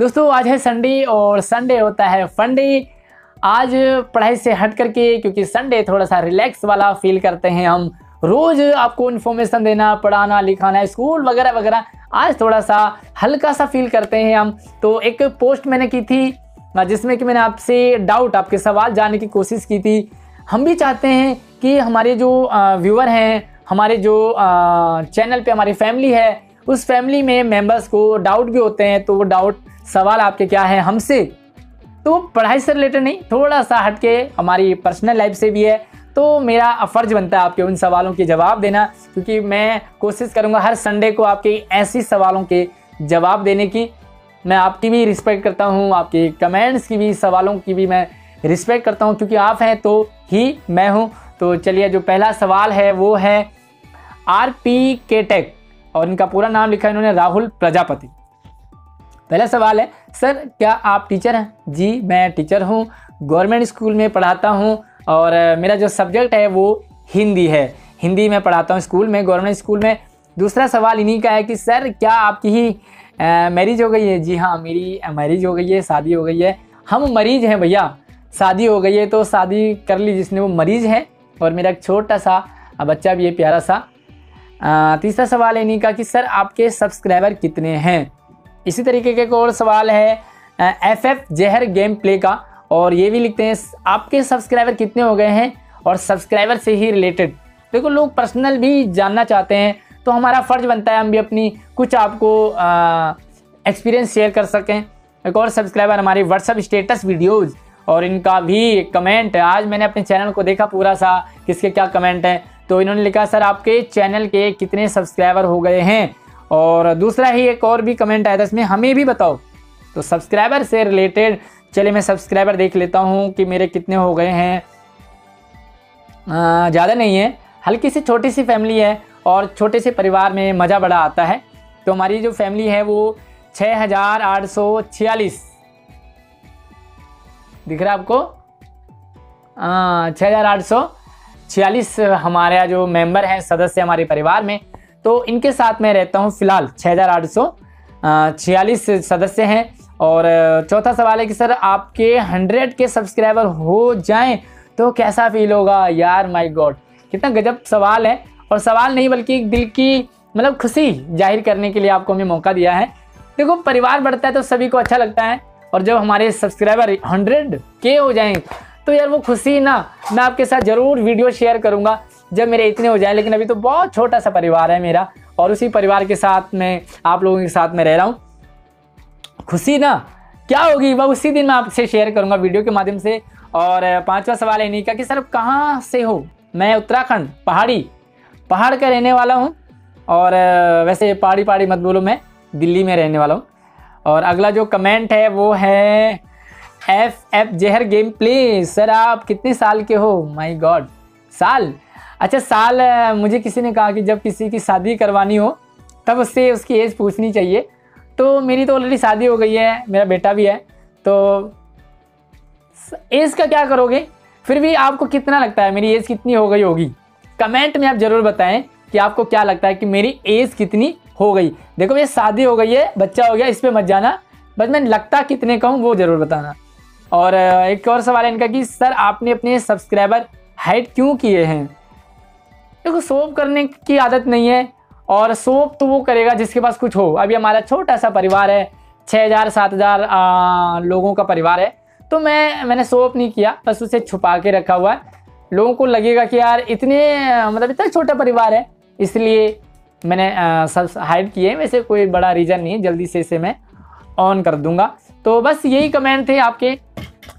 दोस्तों आज है संडे और संडे होता है फंडे। आज पढ़ाई से हट करके, क्योंकि संडे थोड़ा सा रिलैक्स वाला फील करते हैं हम। रोज़ आपको इन्फॉर्मेशन देना, पढ़ाना, लिखाना, स्कूल वगैरह वगैरह, आज थोड़ा सा हल्का सा फील करते हैं हम। तो एक पोस्ट मैंने की थी जिसमें कि मैंने आपसे डाउट, आपके सवाल जानने की कोशिश की थी। हम भी चाहते हैं कि हमारे जो व्यूअर हैं, हमारे जो चैनल पे हमारी फैमिली है, उस फैमिली में मेंबर्स को डाउट भी होते हैं। तो वो डाउट सवाल आपके क्या है हमसे, तो पढ़ाई से रिलेटेड नहीं, थोड़ा सा हटके हमारी पर्सनल लाइफ से भी है। तो मेरा फर्ज बनता है आपके उन सवालों के जवाब देना, क्योंकि मैं कोशिश करूँगा हर संडे को आपके ऐसी सवालों के जवाब देने की। मैं आपकी भी रिस्पेक्ट करता हूँ, आपके कमेंट्स की भी, सवालों की भी मैं रिस्पेक्ट करता हूँ, क्योंकि आप हैं तो ही मैं हूँ। तो चलिए, जो पहला सवाल है वो है RP K Tech, और इनका पूरा नाम लिखा है इन्होंने राहुल प्रजापति। पहला सवाल है, सर क्या आप टीचर हैं? जी मैं टीचर हूँ, गवर्नमेंट स्कूल में पढ़ाता हूँ, और मेरा जो सब्जेक्ट है वो हिंदी है। हिंदी में पढ़ाता हूँ स्कूल में, गवर्नमेंट स्कूल में। दूसरा सवाल इन्हीं का है कि सर क्या आपकी ही मैरिज हो गई है? जी हाँ, मेरी मैरिज हो गई है, शादी हो गई है। हम मरीज हैं भैया, शादी हो गई है, तो शादी कर ली जिसने वो मरीज है, और मेरा एक छोटा सा बच्चा भी है, प्यारा सा। तीसरा सवाल है इन्हीं का कि सर आपके सब्सक्राइबर कितने हैं? इसी तरीके का एक और सवाल है FF Jehar गेम प्ले का, और ये भी लिखते हैं आपके सब्सक्राइबर कितने हो गए हैं, और सब्सक्राइबर से ही रिलेटेड। देखो, लोग पर्सनल भी जानना चाहते हैं, तो हमारा फ़र्ज बनता है हम भी अपनी कुछ आपको एक्सपीरियंस शेयर कर सकें। एक और सब्सक्राइबर हमारे व्हाट्सअप स्टेटस वीडियोज़, और इनका भी कमेंट है। आज मैंने अपने चैनल को देखा पूरा सा, किसके क्या कमेंट है। तो इन्होंने लिखा सर आपके चैनल के कितने सब्सक्राइबर हो गए हैं, और दूसरा ही एक और भी कमेंट आया था इसमें, हमें भी बताओ। तो सब्सक्राइबर से रिलेटेड, चलिए मैं सब्सक्राइबर देख लेता हूं कि मेरे कितने हो गए हैं। ज़्यादा नहीं है, हल्की सी छोटी सी फैमिली है, और छोटे से परिवार में मज़ा बड़ा आता है। तो हमारी जो फैमिली है वो 6846 दिख रहा है आपको, 6846 हमारा जो मेंबर हैं, सदस्य हमारे परिवार में। तो इनके साथ मैं रहता हूं फिलहाल, 6846 सदस्य हैं। और चौथा सवाल है कि सर आपके 100 के सब्सक्राइबर हो जाएं तो कैसा फील होगा? यार माय गॉड, कितना गजब सवाल है। और सवाल नहीं बल्कि दिल की मतलब खुशी जाहिर करने के लिए आपको हमने मौका दिया है। देखो, परिवार बढ़ता है तो सभी को अच्छा लगता है, और जब हमारे सब्सक्राइबर 100K हो जाएं तो यार वो खुशी ना, मैं आपके साथ ज़रूर वीडियो शेयर करूँगा जब मेरे इतने हो जाए। लेकिन अभी तो बहुत छोटा सा परिवार है मेरा, और उसी परिवार के साथ मैं, आप लोगों के साथ मैं रह रहा हूँ। खुशी ना क्या होगी वह उसी दिन मैं आपसे शेयर करूँगा वीडियो के माध्यम से। और पांचवा सवाल है इनका कि सर कहाँ से हो? मैं उत्तराखंड पहाड़ का रहने वाला हूँ, और वैसे पहाड़ी मत बोलो, मैं दिल्ली में रहने वाला हूँ। और अगला जो कमेंट है वो है FF Jehar game play, sir आप कितने साल के हो? माय गॉड, साल! अच्छा, साल मुझे किसी ने कहा कि जब किसी की शादी करवानी हो तब उससे उसकी एज पूछनी चाहिए। तो मेरी तो ऑलरेडी शादी हो गई है, मेरा बेटा भी है, तो एज का क्या करोगे? फिर भी आपको कितना लगता है मेरी एज कितनी हो गई होगी? कमेंट में आप ज़रूर बताएं कि आपको क्या लगता है कि मेरी एज कितनी हो गई। देखो भैया, शादी हो गई है, बच्चा हो गया, इस पर मत जाना, बस मैं लगता कितने कहूँ वो ज़रूर बताना। और एक और सवाल है इनका कि सर आपने अपने सब्सक्राइबर हाइड क्यों किए हैं? देखो, सोप करने की आदत नहीं है, और सोप तो वो करेगा जिसके पास कुछ हो। अभी हमारा छोटा सा परिवार है, 6000-7000 लोगों का परिवार है, तो मैंने सोप नहीं किया, बस उसे छुपा के रखा हुआ है। लोगों को लगेगा कि यार इतने मतलब इतना छोटा परिवार है, इसलिए मैंने सब हाइड किए। वैसे कोई बड़ा रीज़न नहीं है, जल्दी से इसे मैं ऑन कर दूंगा। तो बस यही कमेंट थे आपके।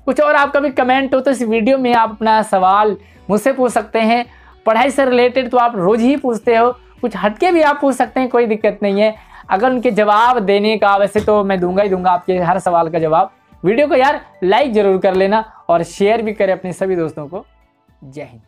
कुछ और आपका भी कमेंट हो तो इस वीडियो में आप अपना सवाल मुझसे पूछ सकते हैं। पढ़ाई से रिलेटेड तो आप रोज़ ही पूछते हो, कुछ हटके भी आप पूछ सकते हैं, कोई दिक्कत नहीं है। अगर उनके जवाब देने का, वैसे तो मैं दूंगा ही दूंगा आपके हर सवाल का जवाब। वीडियो को यार लाइक ज़रूर कर लेना, और शेयर भी करें अपने सभी दोस्तों को। जय हिंद।